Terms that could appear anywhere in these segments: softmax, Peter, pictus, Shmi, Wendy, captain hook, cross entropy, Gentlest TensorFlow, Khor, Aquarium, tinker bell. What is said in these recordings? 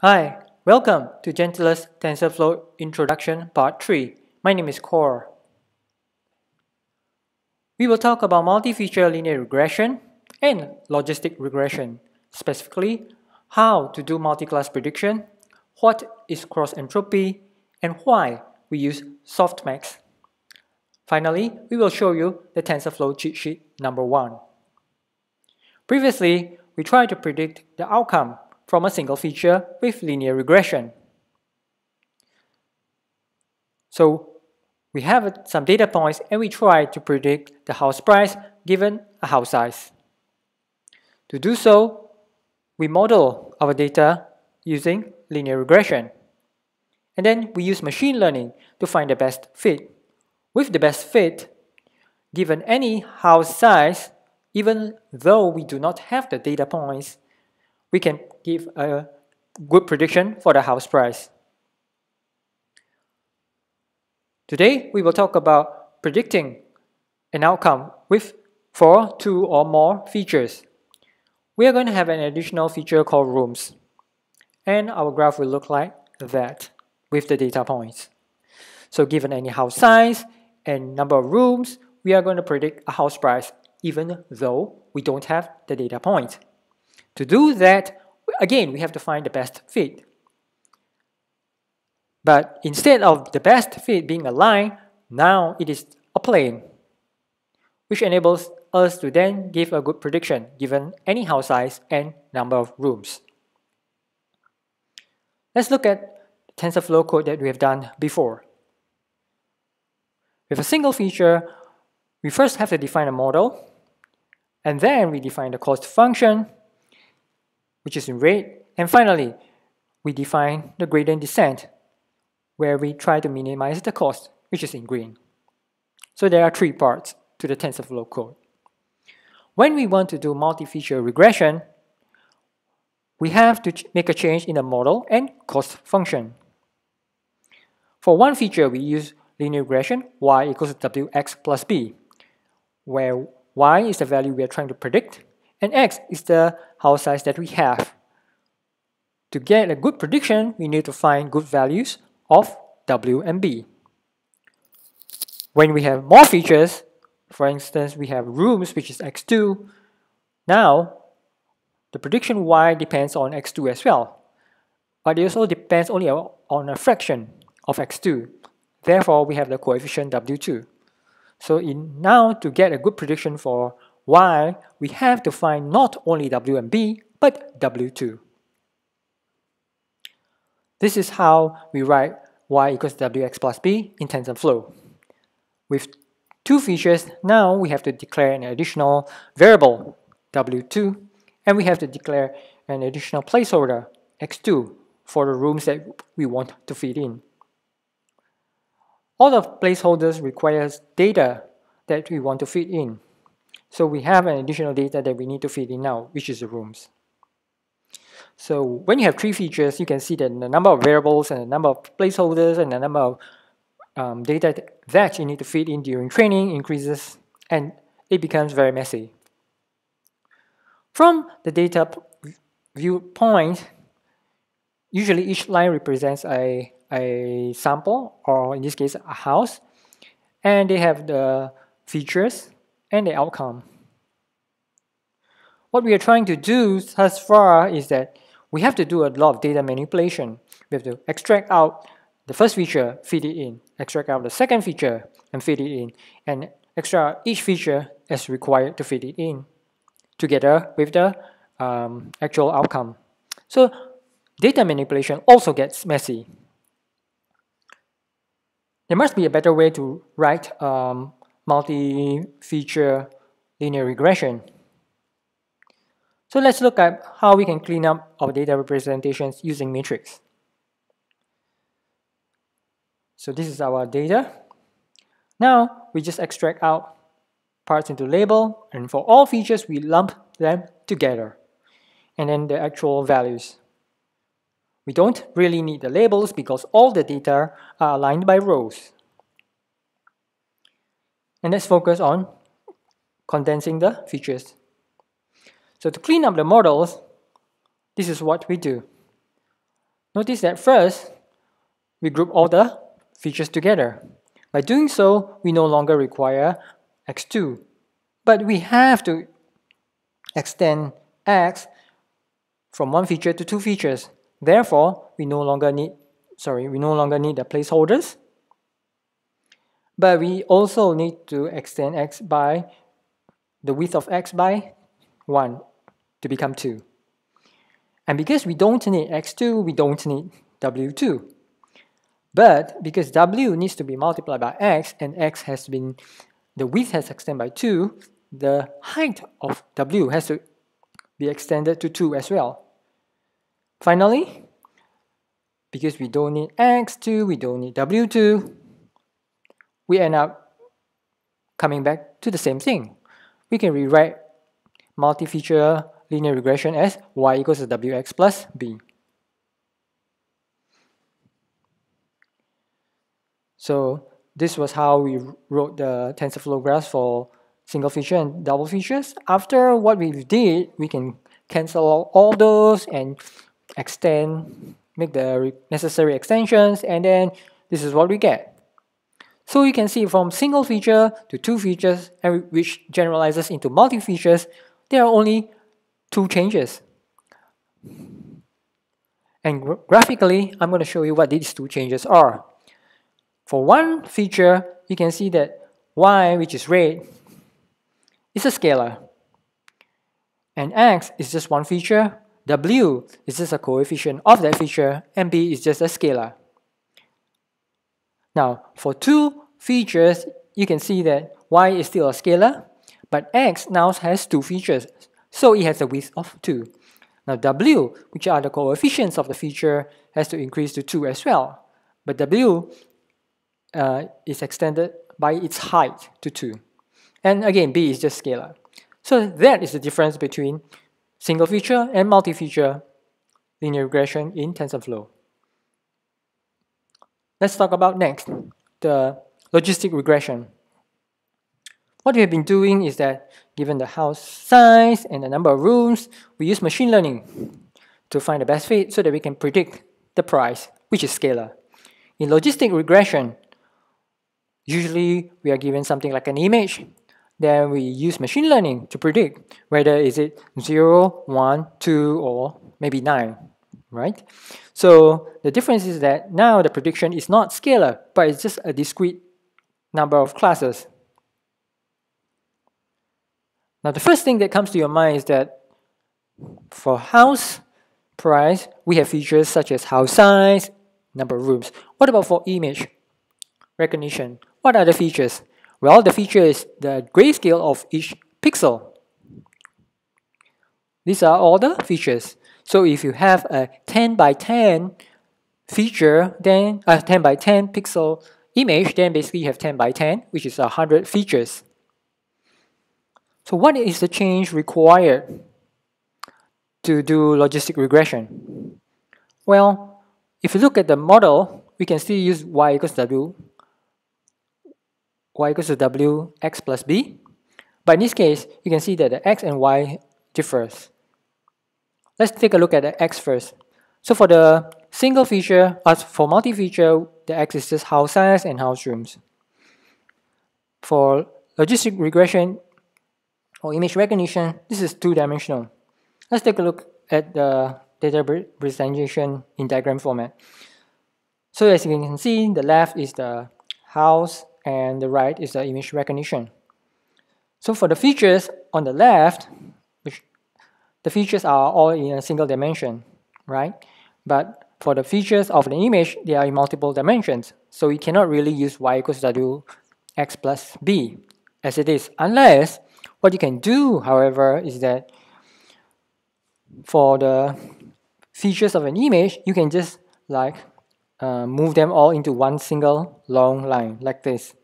Hi, welcome to Gentlest TensorFlow Introduction Part 3. My name is Khor. We will talk about multi-feature linear regression and logistic regression. Specifically, how to do multi-class prediction, what is cross entropy, and why we use softmax. Finally, we will show you the TensorFlow cheat sheet number 1. Previously, we tried to predict the outcome from a single feature with linear regression. So we have some data points and we try to predict the house price given a house size. To do so, we model our data using linear regression. And then we use machine learning to find the best fit. With the best fit, given any house size, even though we do not have the data points, we can give a good prediction for the house price. Today, we will talk about predicting an outcome with 4, 2 or more features. We are going to have an additional feature called rooms. And our graph will look like that with the data points. So given any house size and number of rooms, we are going to predict a house price even though we don't have the data points. To do that, again, we have to find the best fit. But instead of the best fit being a line, now it is a plane, which enables us to then give a good prediction given any house size and number of rooms. Let's look at TensorFlow code that we have done before. With a single feature, we first have to define a model, and then we define the cost function, which is in red, and finally we define the gradient descent, where we try to minimize the cost, which is in green. So there are 3 parts to the TensorFlow code. When we want to do multi-feature regression, we have to make a change in the model and cost function. For one feature, we use linear regression y equals wx plus b, where y is the value we are trying to predict, and x is the house size that we have. To get a good prediction, we need to find good values of w and b. When we have more features, for instance, we have rooms, which is x2. Now, the prediction y depends on x2 as well, but it also depends only on a fraction of x2. Therefore, we have the coefficient w2. So now, to get a good prediction for y, we have to find not only w and b, but w2. This is how we write y equals wx plus b in TensorFlow. With 2 features, now we have to declare an additional variable, w2, and we have to declare an additional placeholder, x2, for the rooms that we want to fit in. All the placeholders requires data that we want to fit in. So we have an additional data that we need to fit in now, which is the rooms. So when you have 3 features, you can see that the number of variables and the number of placeholders and the number of data that you need to fit in during training increases, and it becomes very messy. From the data viewpoint, usually each line represents a sample, or in this case a house, and they have the features and the outcome. What we are trying to do thus far is that we have to do a lot of data manipulation. We have to extract out the first feature, feed it in, extract out the second feature and feed it in, and extract each feature as required to feed it in, together with the actual outcome. So data manipulation also gets messy. There must be a better way to write multi-feature linear regression. So let's look at how we can clean up our data representations using matrix. So this is our data. Now we just extract out parts into label, and for all features we lump them together, and then the actual values. We don't really need the labels because all the data are aligned by rows. And let's focus on condensing the features. So to clean up the models, this is what we do. Notice that first, we group all the features together. By doing so, we no longer require x2. But we have to extend x from one feature to two features. Therefore, we no longer need the placeholders, but we also need to extend x by the width of x by 1 to become 2. And because we don't need x2, we don't need w2. But because w needs to be multiplied by x, and x has been, the width has extended by 2, the height of w has to be extended to 2 as well. Finally, because we don't need x2, we don't need w2, we end up coming back to the same thing. We can rewrite multi-feature linear regression as y equals to wx plus b. So this was how we wrote the TensorFlow graphs for single feature and double features. After what we did, we can cancel out all those and extend, make the necessary extensions, and then this is what we get. So you can see from single feature to two features, which generalizes into multi-features, there are only two changes. And graphically, I'm going to show you what these two changes are. For one feature, you can see that y, which is red, is a scalar. And x is just one feature, w is just a coefficient of that feature, and b is just a scalar. Now, for two features, you can see that y is still a scalar, but x now has two features, so it has a width of 2. Now w, which are the coefficients of the feature, has to increase to 2 as well, but w is extended by its height to 2. And again, b is just scalar. So that is the difference between single feature and multi-feature linear regression in TensorFlow. Let's talk about next, the logistic regression. What we have been doing is that, given the house size and the number of rooms, we use machine learning to find the best fit so that we can predict the price, which is scalar. In logistic regression, usually we are given something like an image, then we use machine learning to predict whether is it 0, 1, 2, or maybe 9, right? So the difference is that now the prediction is not scalar, but it's just a discrete number of classes. Now the first thing that comes to your mind is that for house price, we have features such as house size, number of rooms. What about for image recognition? What are the features? Well, the feature is the grayscale of each pixel. These are all the features. So if you have a 10 by 10 feature, then a 10 by 10 pixel image, then basically you have 10 by 10, which is 100 features. So what is the change required to do logistic regression? Well, if you look at the model, we can still use y equals to w x plus b, but in this case you can see that the x and y differs. Let's take a look at the x first. So for the single feature, as for multi-feature, the x is just house size and house rooms. For logistic regression or image recognition, this is two-dimensional. Let's take a look at the data representation in diagram format. So as you can see, the left is the house and the right is the image recognition. So for the features on the left, the features are all in a single dimension, right? But for the features of the image, they are in multiple dimensions. So we cannot really use y equals to w x plus b as it is. Unless, what you can do, however, is that for the features of an image, you can just like move them all into one single long line like this.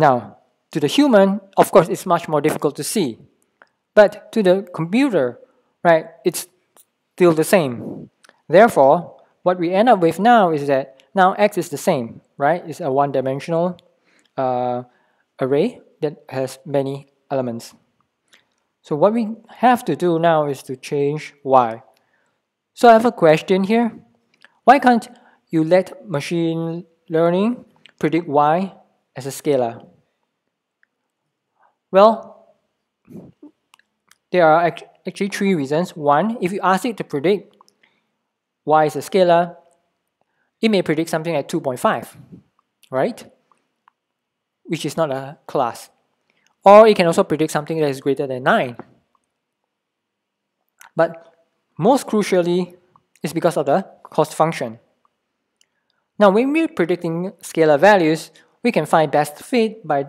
Now, to the human, of course, it's much more difficult to see, but to the computer, right, it's still the same. Therefore, what we end up with now is that now x is the same, right? It's a one-dimensional array that has many elements. So what we have to do now is to change y. So I have a question here. Why can't you let machine learning predict y as a scalar? Well, there are actually three reasons. One, if you ask it to predict y as a scalar, it may predict something at 2.5, right? Which is not a class. Or it can also predict something that is greater than 9. But most crucially, it's because of the cost function. Now, when we're predicting scalar values, we can find best fit by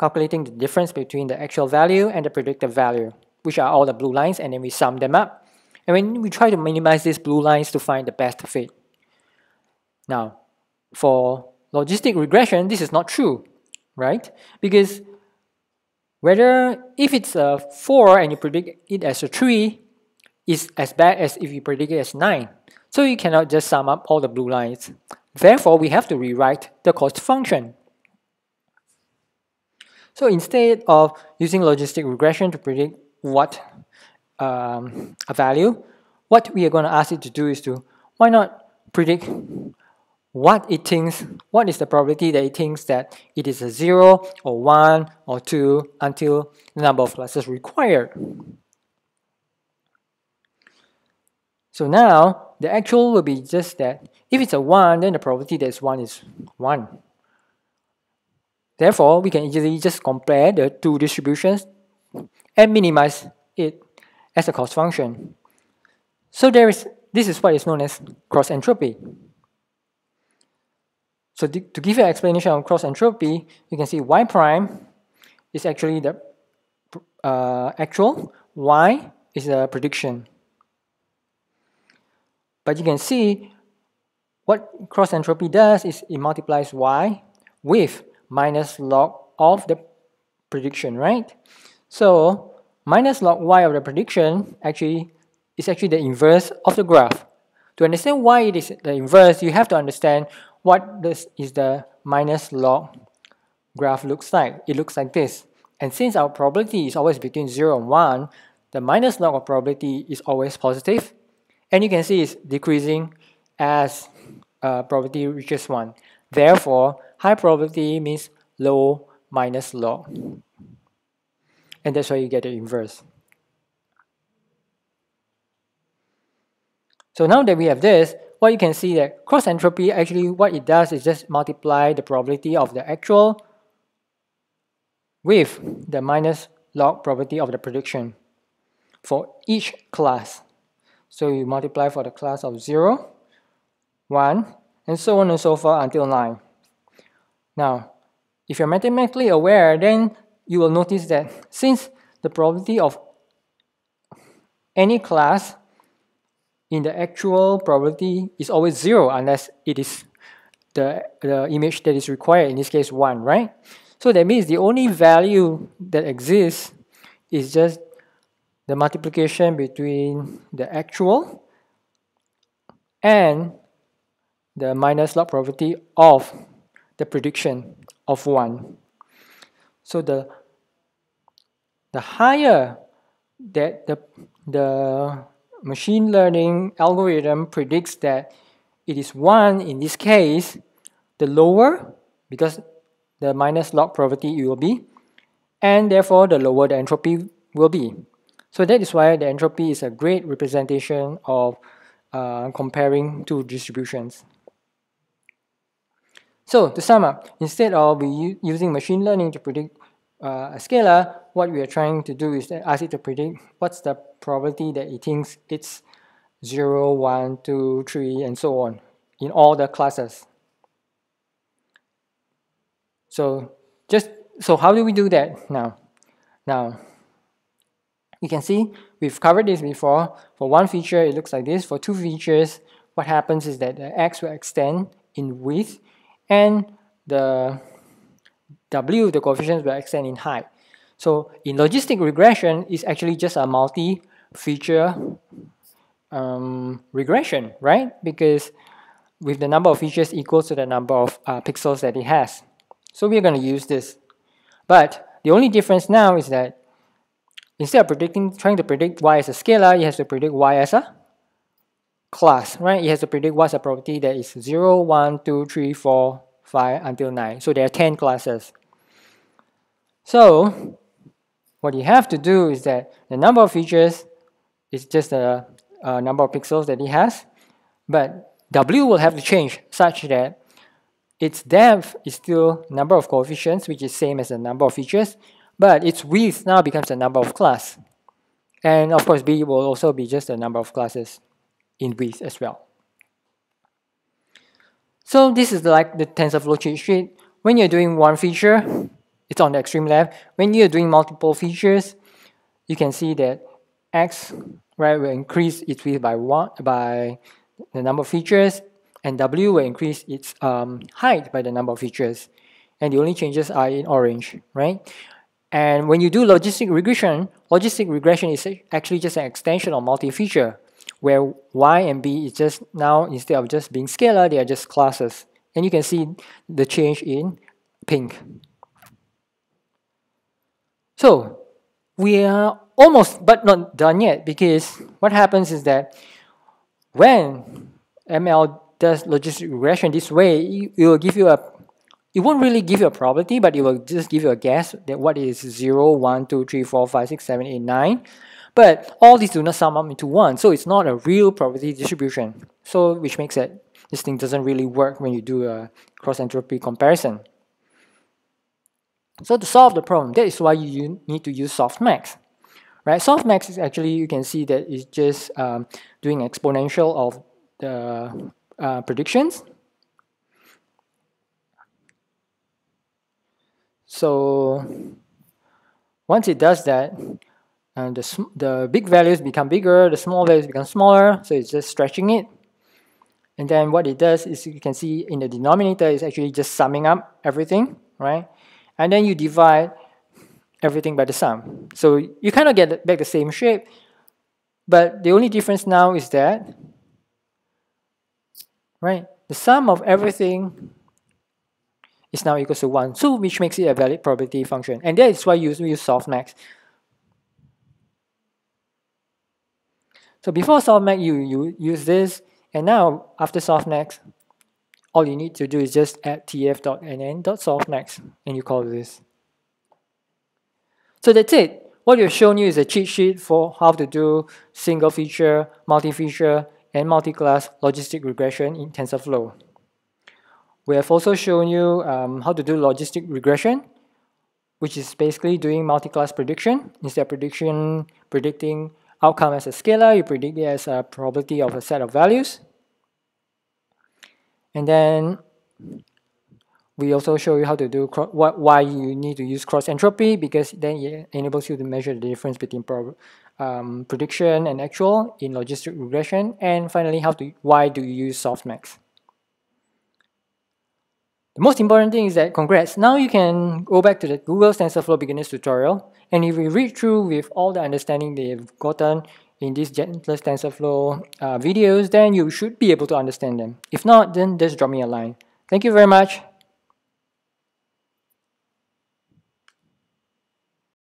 calculating the difference between the actual value and the predicted value, which are all the blue lines, and then we sum them up. And when we try to minimize these blue lines to find the best fit. Now, for logistic regression, this is not true, right? Because if it's a 4 and you predict it as a 3, it's as bad as if you predict it as 9. So you cannot just sum up all the blue lines. Therefore, we have to rewrite the cost function. So instead of using logistic regression to predict what a value, what we are going to ask it to do is to, why not predict what it thinks, what is the probability that it thinks that it is a 0 or 1 or 2 until the number of classes required. So now, the actual will be just that if it's a 1, then the probability that it's 1 is 1. Therefore, we can easily just compare the two distributions and minimize it as a cost function. So this is what is known as cross entropy. So to give you an explanation on cross entropy, you can see y prime is actually the actual, y is the prediction. But you can see what cross entropy does is it multiplies y with minus log of the prediction, right? So minus log y of the prediction is actually the inverse of the graph. To understand why it is the inverse, you have to understand what this is the minus log graph looks like. It looks like this. And since our probability is always between 0 and 1, the minus log of probability is always positive. And you can see it's decreasing as probability reaches 1. Therefore, high probability means low minus log. And that's why you get the inverse. So now that we have this, well, you can see that cross entropy, actually what it does is just multiply the probability of the actual with the minus log probability of the prediction for each class. So you multiply for the class of 0, 1, and so on and so forth until 9. Now, if you're mathematically aware, then you will notice that since the probability of any class in the actual probability is always 0 unless it is the image that is required, in this case 1, right? So that means the only value that exists is just the multiplication between the actual and the minus log probability of the prediction of 1. So the higher that the machine learning algorithm predicts that it is 1 in this case, the lower, because the minus log probability it will be, and therefore the lower the entropy will be. So that is why the entropy is a great representation of comparing two distributions. So to sum up, instead of using machine learning to predict a scalar, what we are trying to do is to ask it to predict what's the probability that it thinks it's 0, 1, 2, 3, and so on in all the classes. So how do we do that now? You can see we've covered this before. For one feature, it looks like this. For two features, what happens is that the x will extend in width and the w, the coefficients, will extend in height. So in logistic regression, it's actually just a multi-feature regression, right? Because with the number of features equals to the number of pixels that it has. So we're going to use this. But the only difference now is that instead of trying to predict y as a scalar, it has to predict y as a class, right? It has to predict what's the probability that is 0, 1, 2, 3, 4, 5 until 9. So there are 10 classes. So what you have to do is that the number of features is just the number of pixels that it has, but W will have to change such that its depth is still number of coefficients, which is same as the number of features, but its width now becomes the number of class. And of course B will also be just the number of classes in width as well. So this is like the TensorFlow cheat sheet. When you're doing one feature, it's on the extreme left. When you're doing multiple features, you can see that X, right, will increase its width by one, by the number of features, and W will increase its height by the number of features. And the only changes are in orange, right? And when you do logistic regression is actually just an extension of multi-feature, where Y and B is just now, instead of just being scalar, they are just classes. And you can see the change in pink. So we are almost, but not done yet, because what happens is that when ML does logistic regression this way, it will give you a, it won't really give you a probability, but it will just give you a guess that what is 0, 1, 2, 3, 4, 5, 6, 7, 8, 9. But all these do not sum up into 1, so it's not a real probability distribution. So, which makes it, this thing doesn't really work when you do a cross entropy comparison. So to solve the problem, that is why you need to use softmax. Right? Softmax is actually, you can see that it's just doing exponential of the predictions. So once it does that, and the big values become bigger, the small values become smaller, so it's just stretching it. And then what it does is, you can see in the denominator, it's actually just summing up everything, right? And then you divide everything by the sum. So you kind of get back the same shape, but the only difference now is that, right, the sum of everything is now equals to 1, so which makes it a valid probability function. And that is why you use softmax. So before softmax, you use this, and now after softmax, all you need to do is just add tf.nn.softmax, and you call this. So that's it. What we've shown you is a cheat sheet for how to do single feature, multi-feature, and multi-class logistic regression in TensorFlow. We have also shown you how to do logistic regression, which is basically doing multi-class prediction. Instead of predicting outcome as a scalar, you predict it as a probability of a set of values. And then we also show you how to do why you need to use cross entropy, because then it enables you to measure the difference between prediction and actual in logistic regression. And finally, why do you use softmax? The most important thing is that, congrats, now you can go back to the Google's TensorFlow beginners tutorial, and if you read through with all the understanding they've gotten in these Gentlest TensorFlow videos, then you should be able to understand them. If not, then just drop me a line. Thank you very much.